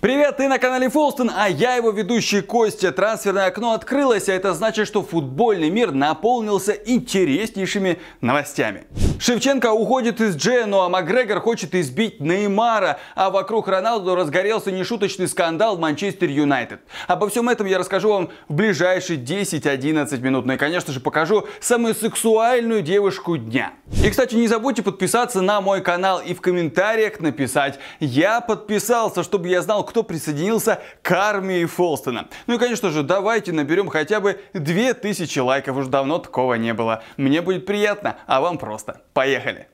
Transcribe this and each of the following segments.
Привет, ты на канале Фолстен, а я его ведущий Костя. Трансферное окно открылось, а это значит, что футбольный мир наполнился интереснейшими новостями. Шевченко уходит из Джену, а Макгрегор хочет избить Неймара, а вокруг Роналду разгорелся нешуточный скандал в Манчестер Юнайтед. Обо всем этом я расскажу вам в ближайшие 10-11 минут. Ну и, конечно же, покажу самую сексуальную девушку дня. И, кстати, не забудьте подписаться на мой канал и в комментариях написать «Я подписался», чтобы я знал, кто присоединился к армии Фолстена. Ну и, конечно же, давайте наберем хотя бы 2000 лайков. Уж давно такого не было. Мне будет приятно, а вам просто. Поехали!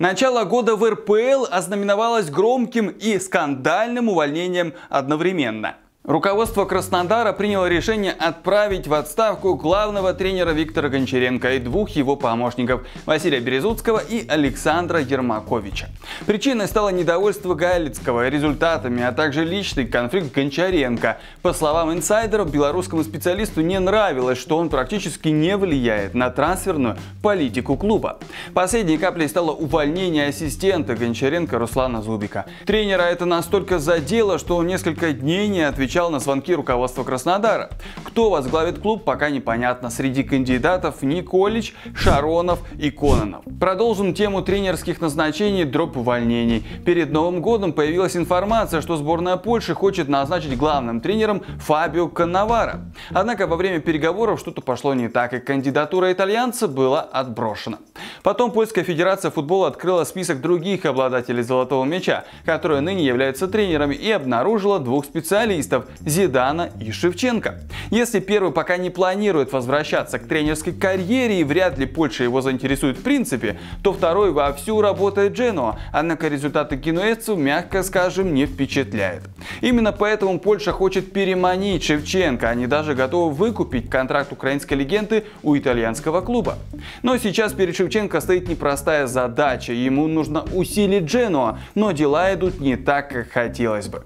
Начало года в РПЛ ознаменовалось громким и скандальным увольнением одновременно. Руководство Краснодара приняло решение отправить в отставку главного тренера Виктора Гончаренко и двух его помощников Василия Березуцкого и Александра Ермаковича. Причиной стало недовольство Галицкого результатами, а также личный конфликт Гончаренко. По словам инсайдеров, белорусскому специалисту не нравилось, что он практически не влияет на трансферную политику клуба. Последней каплей стало увольнение ассистента Гончаренко Руслана Зубика. Тренера это настолько задело, что он несколько дней не отвечал на звонки руководства Краснодара. Кто возглавит клуб, пока непонятно. Среди кандидатов Николич, Шаронов и Кононов. Продолжим тему тренерских назначений, дроп увольнений. Перед Новым годом появилась информация, что сборная Польши хочет назначить главным тренером Фабио Коннаваро. Однако во время переговоров что-то пошло не так, и кандидатура итальянца была отброшена. Потом Польская Федерация Футбола открыла список других обладателей золотого мяча, которые ныне являются тренерами, и обнаружила двух специалистов Зидана и Шевченко. Если первый пока не планирует возвращаться к тренерской карьере и вряд ли Польша его заинтересует в принципе, то второй вовсю работает Джену, однако результаты генуэзцев, мягко скажем, не впечатляет. Именно поэтому Польша хочет переманить Шевченко, они даже готовы выкупить контракт украинской легенды у итальянского клуба. Но сейчас перед Шевченко стоит непростая задача, ему нужно усилить Джену, но дела идут не так, как хотелось бы.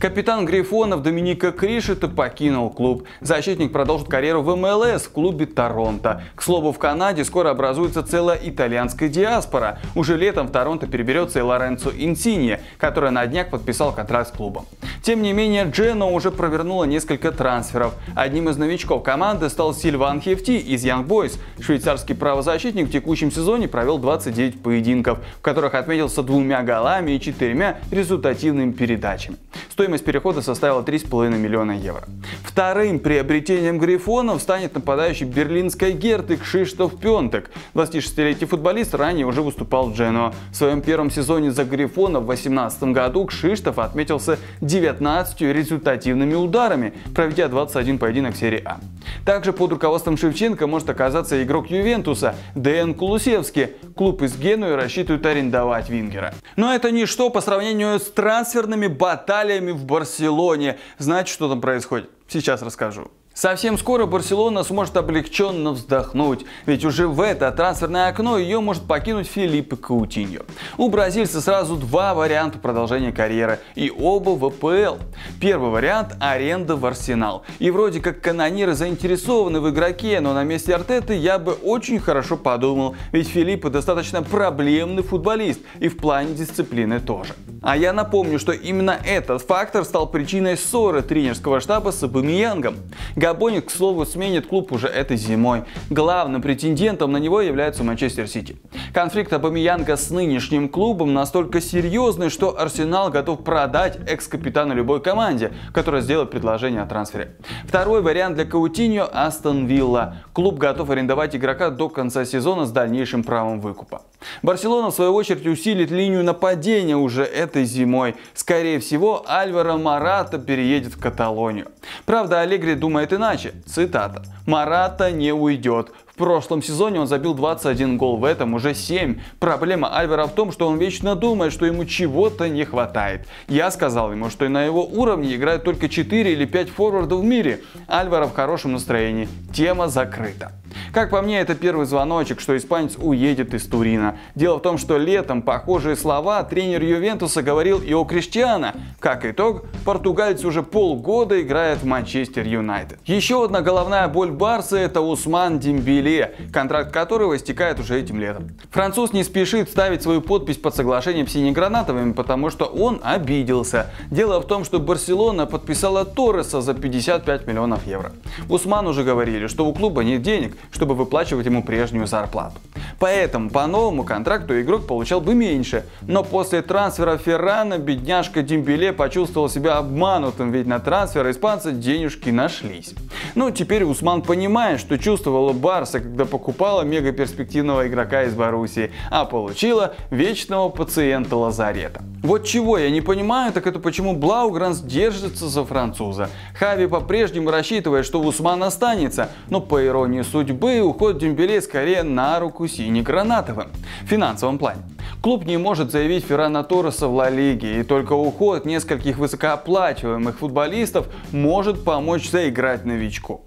Капитан Грифонов Доминика Кришета покинул клуб. Защитник продолжит карьеру в МЛС в клубе Торонто. К слову, в Канаде скоро образуется целая итальянская диаспора. Уже летом в Торонто переберется и Лоренцо Инсинье, который на днях подписал контракт с клубом. Тем не менее, Джено уже провернула несколько трансферов. Одним из новичков команды стал Сильван Хефти из Young Boys. Швейцарский правозащитник в текущем сезоне провел 29 поединков, в которых отметился 2 голами и 4 результативными передачами. Стоимость перехода составила 3,5 миллиона евро. Вторым приобретением Грифонов станет нападающий берлинской Герты Кшиштоф Пёнтек. 26-летний футболист ранее уже выступал в Джену. В своем первом сезоне за Грифонов в 2018 году Кшиштоф отметился 19 результативными ударами, проведя 21 поединок серии А. Также под руководством Шевченко может оказаться игрок Ювентуса Дэн Кулусевский. Клуб из Генуи рассчитывает арендовать вингера. Но это ничто по сравнению с трансферными баталиями в Барселоне. Знаете, что там происходит? Сейчас расскажу. Совсем скоро Барселона сможет облегченно вздохнуть, ведь уже в это трансферное окно ее может покинуть Филипп Кутиньо. У бразильца сразу два варианта продолжения карьеры, и оба в РПЛ. Первый вариант – аренда в Арсенал. И вроде как канониры заинтересованы в игроке, но на месте Артеты я бы очень хорошо подумал, ведь Филипп достаточно проблемный футболист, и в плане дисциплины тоже. А я напомню, что именно этот фактор стал причиной ссоры тренерского штаба с Абамиянгом. Габонец, к слову, сменит клуб уже этой зимой. Главным претендентом на него является Манчестер Сити. Конфликт Абамиянга с нынешним клубом настолько серьезный, что Арсенал готов продать экс-капитана любой команде, которая сделает предложение о трансфере. Второй вариант для Каутиньо – Астон Вилла. Клуб готов арендовать игрока до конца сезона с дальнейшим правом выкупа. Барселона, в свою очередь, усилит линию нападения уже этой зимой. Скорее всего, Альваро Марата переедет в Каталонию. Правда, Алегри думает иначе. Цитата. «Марата не уйдет. В прошлом сезоне он забил 21 гол, в этом уже 7. Проблема Альвара в том, что он вечно думает, что ему чего-то не хватает. Я сказал ему, что на его уровне играют только 4 или 5 форвардов в мире. Альвара в хорошем настроении. Тема закрыта». Как по мне, это первый звоночек, что испанец уедет из Турина. Дело в том, что летом похожие слова тренер Ювентуса говорил и о Криштиано. Как итог, португалец уже полгода играет в Манчестер Юнайтед. Еще одна головная боль Барса – это Усман Дембеле. Дембеле, контракт которого истекает уже этим летом. Француз не спешит ставить свою подпись под соглашением с синегранатовыми, потому что он обиделся. Дело в том, что Барселона подписала Торреса за 55 миллионов евро. Усман уже говорили, что у клуба нет денег, чтобы выплачивать ему прежнюю зарплату. Поэтому по новому контракту игрок получал бы меньше. Но после трансфера Феррана бедняжка Дембеле почувствовал себя обманутым, ведь на трансфер испанца денежки нашлись. Ну, теперь Усман понимает, что чувствовала Барса, когда покупала мегаперспективного игрока из Боруссии, а получила вечного пациента лазарета. Вот чего я не понимаю, так это почему Блаугранс держится за француза. Хави по-прежнему рассчитывает, что Усман останется, но по иронии судьбы уход Дембеле скорее на руку синегранатовым в финансовом плане. Клуб не может заявить Феррана Торреса в Ла Лиге, и только уход нескольких высокооплачиваемых футболистов может помочь заиграть новичку.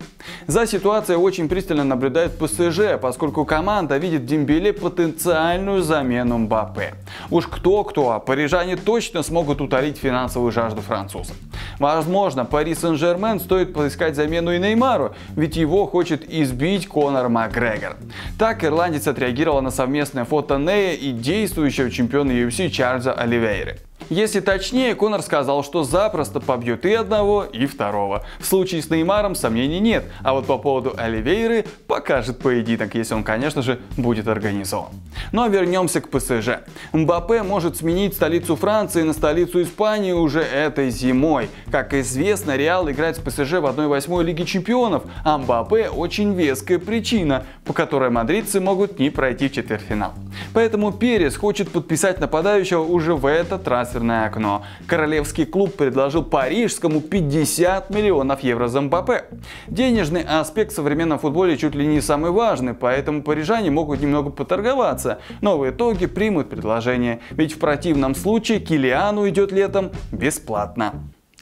За ситуацией очень пристально наблюдает ПСЖ, поскольку команда видит в Дембеле потенциальную замену Мбаппе. Уж кто-кто, а парижане точно смогут утолить финансовую жажду француза. Возможно, Пари Сен-Жермен стоит поискать замену и Неймару, ведь его хочет избить Конор Макгрегор. Так ирландец отреагировал на совместное фото Нея и действующего чемпиона UFC Чарльза Оливейры. Если точнее, Конор сказал, что запросто побьет и одного, и второго. В случае с Неймаром сомнений нет, а вот по поводу Оливейры покажет поединок, если он, конечно же, будет организован. Но вернемся к ПСЖ. Мбаппе может сменить столицу Франции на столицу Испании уже этой зимой. Как известно, Реал играет с ПСЖ в 1/8 Лиги Чемпионов, а Мбаппе очень веская причина, по которой мадридцы могут не пройти в четвертьфинал. Поэтому Перес хочет подписать нападающего уже в этот трансфер окно. Королевский клуб предложил парижскому 50 миллионов евро за Мбаппе. Денежный аспект в современном футболе чуть ли не самый важный, поэтому парижане могут немного поторговаться, но в итоге примут предложение, ведь в противном случае Килиан уйдет летом бесплатно.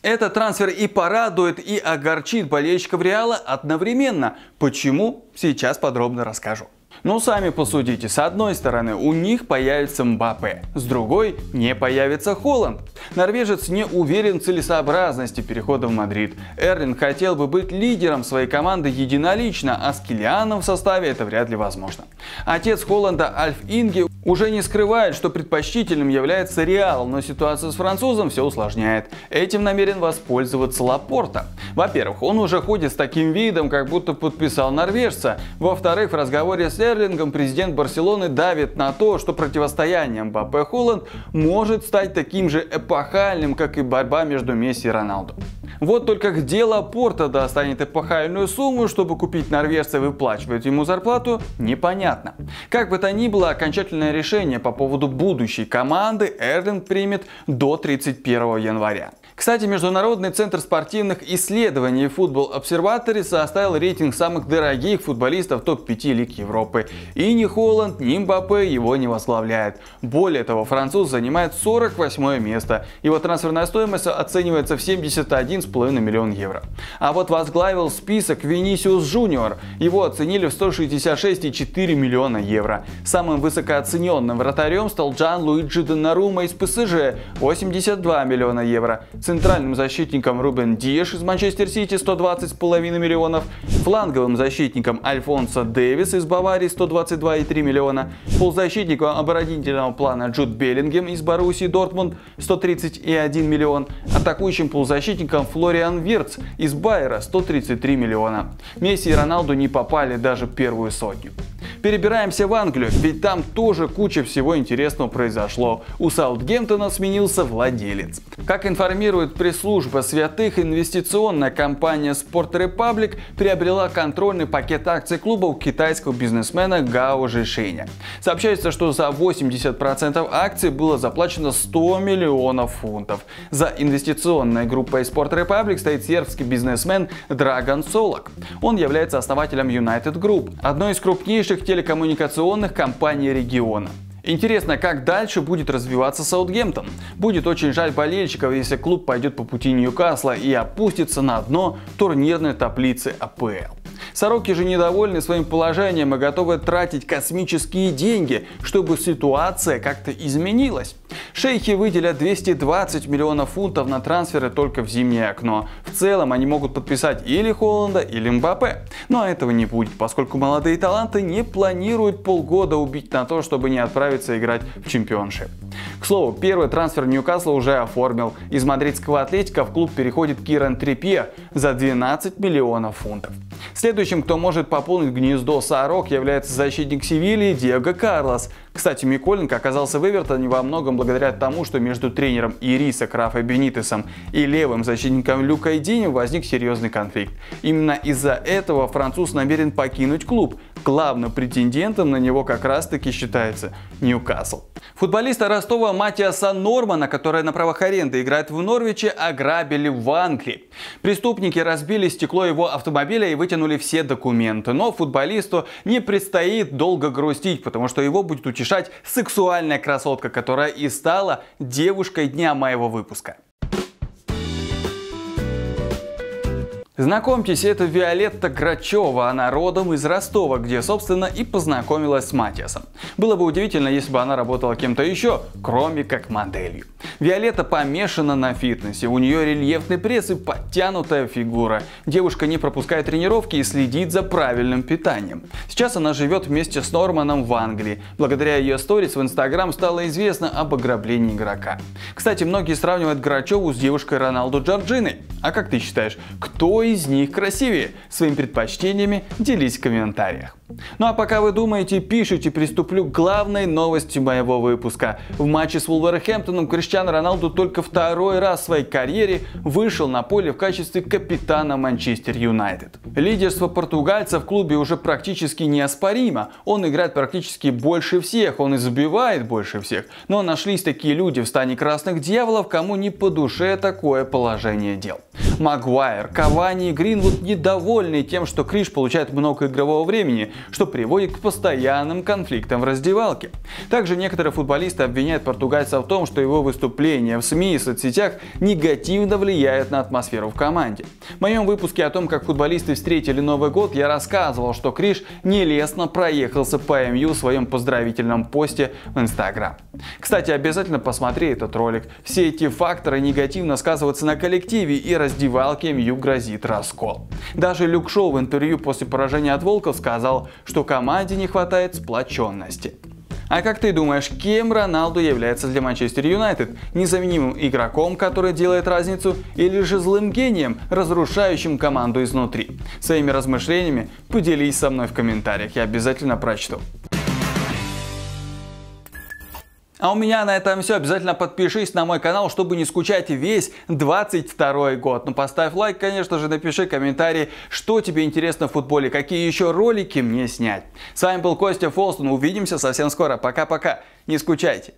Этот трансфер и порадует, и огорчит болельщиков Реала одновременно. Почему? Сейчас подробно расскажу. Но сами посудите, с одной стороны у них появится Мбаппе, с другой не появится Холанд. Норвежец не уверен в целесообразности перехода в Мадрид. Эрлинг хотел бы быть лидером своей команды единолично, а с Килианом в составе это вряд ли возможно. Отец Холанда Альф Инге уже не скрывает, что предпочтительным является Реал, но ситуация с французом все усложняет. Этим намерен воспользоваться Лапорта. Во-первых, он уже ходит с таким видом, как будто подписал норвежца. Во-вторых, в разговоре с Эрлингом президент Барселоны давит на то, что противостояние Мбаппе-Холанд может стать таким же эпохальным, как и борьба между Месси и Роналду. Вот только где Лапорта достанет эпохальную сумму, чтобы купить норвежца и выплачивать ему зарплату, непонятно. Как бы то ни было, окончательное решение по поводу будущей команды Эрлинг примет до 31 января. Кстати, Международный центр спортивных исследований «Футбол Обсерватори» составил рейтинг самых дорогих футболистов топ-5 лиг Европы. И ни Холанд, ни Мбаппе его не возглавляет. Более того, француз занимает 48 место. Его трансферная стоимость оценивается в 71,5 миллион евро. А вот возглавил список Винисиус Джуниор. Его оценили в 166,4 миллиона евро. Самым высокооцененным вратарем стал Джан-Луиджи Донарума из ПСЖ – 82 миллиона евро. Центральным защитником Рубен Диеш из Манчестер Сити 120,5 миллионов, фланговым защитником Альфонсо Дэвис из Баварии 122,3 миллиона, полузащитником оборонительного плана Джуд Беллингем из Боруссии Дортмунд 131 миллион, атакующим полузащитником Флориан Вирц из Байера 133 миллиона. Месси и Роналду не попали даже в первую сотню. Перебираемся в Англию, ведь там тоже куча всего интересного произошло. У Саутгемптона сменился владелец. Как информирует пресс-служба святых, инвестиционная компания Sport Republic приобрела контрольный пакет акций клуба у китайского бизнесмена Гао Жишеня. Сообщается, что за 80% акций было заплачено 100 миллионов фунтов. За инвестиционной группой Sport Republic стоит сербский бизнесмен Драган Солак. Он является основателем United Group, одной из крупнейших телекоммуникационных компаний региона. Интересно, как дальше будет развиваться Саутгемптон. Будет очень жаль болельщиков, если клуб пойдет по пути Ньюкасла и опустится на дно турнирной таблицы АПЛ. Сороки же недовольны своим положением и готовы тратить космические деньги, чтобы ситуация как-то изменилась. Шейхи выделят 220 миллионов фунтов на трансферы только в зимнее окно. В целом они могут подписать или Холанда, или Мбаппе. Но этого не будет, поскольку молодые таланты не планируют полгода убить на то, чтобы не отправиться играть в чемпионшип. К слову, первый трансфер Ньюкасла уже оформил. Из мадридского Атлетика в клуб переходит Киран Трипье за 12 миллионов фунтов. Следующим, кто может пополнить гнездо сорок, является защитник Севильи Диего Карлос. Кстати, Миколенко оказался в Эвертоне во многом благодаря тому, что между тренером Ириса Крафа Бенитесом и левым защитником Люка Эдинем возник серьезный конфликт. Именно из-за этого француз намерен покинуть клуб. Главным претендентом на него как раз-таки считается Ньюкасл. Футболиста Ростова Матиаса Нормана, который на правах аренды играет в Норвиче, ограбили в Англии. Преступники разбили стекло его автомобиля и вытянули все документы. Но футболисту не предстоит долго грустить, потому что его будет утешать сексуальная красотка, которая и стала девушкой дня моего выпуска. Знакомьтесь, это Виолетта Грачева, она родом из Ростова, где, собственно, и познакомилась с Матиасом. Было бы удивительно, если бы она работала кем-то еще, кроме как моделью. Виолетта помешана на фитнесе, у нее рельефный пресс и подтянутая фигура. Девушка не пропускает тренировки и следит за правильным питанием. Сейчас она живет вместе с Норманом в Англии. Благодаря ее сторис в Инстаграм стало известно об ограблении игрока. Кстати, многие сравнивают Грачеву с девушкой Роналду Джорджиной. А как ты считаешь, кто из них красивее? Своими предпочтениями делись в комментариях. Ну а пока вы думаете, пишите, приступлю к главной новости моего выпуска. В матче с Вулверхэмптоном Криштиану Роналду только второй раз в своей карьере вышел на поле в качестве капитана Манчестер Юнайтед. Лидерство португальца в клубе уже практически неоспоримо. Он играет практически больше всех, он и забивает больше всех. Но нашлись такие люди в стане красных дьяволов, кому не по душе такое положение дел. Магуайр, Кавани и Гринвуд недовольны тем, что Криш получает много игрового времени, что приводит к постоянным конфликтам в раздевалке. Также некоторые футболисты обвиняют португальца в том, что его выступления в СМИ и соцсетях негативно влияют на атмосферу в команде. В моем выпуске о том, как футболисты встретили Новый год, я рассказывал, что Криш нелестно проехался по МЮ в своем поздравительном посте в Инстаграм. Кстати, обязательно посмотри этот ролик. Все эти факторы негативно сказываются на коллективе, и раздевалке МЮ грозит раскол. Даже Люк Шоу в интервью после поражения от Волков сказал, что команде не хватает сплоченности. А как ты думаешь, кем Роналду является для Манчестер Юнайтед? Незаменимым игроком, который делает разницу, или же злым гением, разрушающим команду изнутри? Своими размышлениями поделись со мной в комментариях, я обязательно прочту. А у меня на этом все. Обязательно подпишись на мой канал, чтобы не скучать весь 22 год. Ну поставь лайк, конечно же, напиши комментарий, что тебе интересно в футболе, какие еще ролики мне снять. С вами был Костя Фолстен. Увидимся совсем скоро. Пока-пока. Не скучайте.